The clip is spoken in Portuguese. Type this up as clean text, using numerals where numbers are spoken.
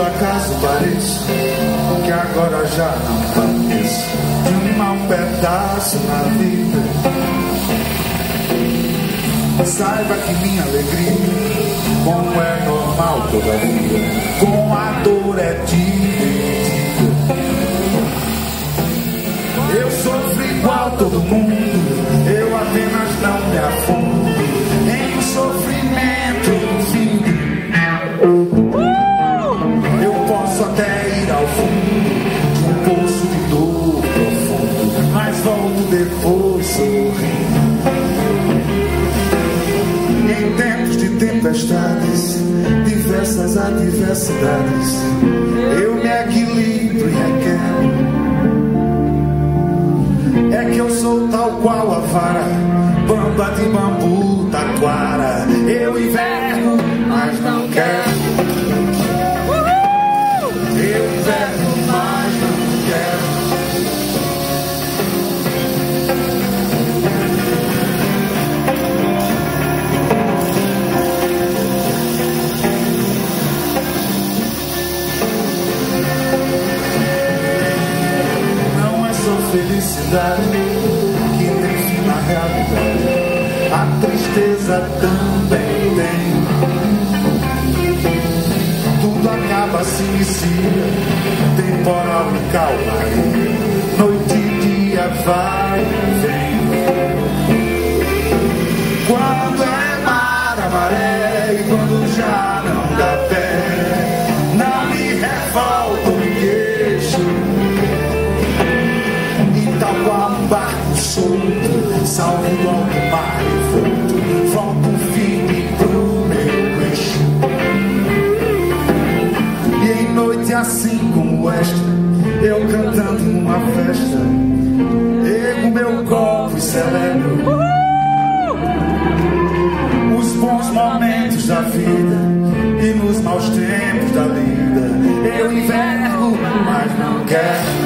por acaso pareça que agora já não pareça de um mau pedaço na vida. Saiba que minha alegria, como é normal todavia, com a dor é dividida. Eu sofri igual todo mundo, eu apenas não me afundo em um sofrimento infinito. Eu posso até ir ao fundo de um poço de dor profundo, mas volto depois sorrindo. Em tempos de tempestades, diversas adversidades, eu me equilibro e requebro. É que eu sou tal qual a vara, bamba de bambu taquara. Eu inverno, mas não quero. Eu inverno, mas não quero. Felicidade que tem na realidade, a tristeza também tem. Tudo acaba, se inicia, temporal e calmaria, noite e dia vai e vem. Quando é mar a maré e quando já não dá pé, não me revolto me queixo. Barco solto, salvo do alto mar revolto, volto firme pro meu eixo. E em noite assim como esta, eu cantando numa festa, ergo meu copo e celebro os bons momentos da vida e nos maus tempos da vida. Eu inverno, mas não quero.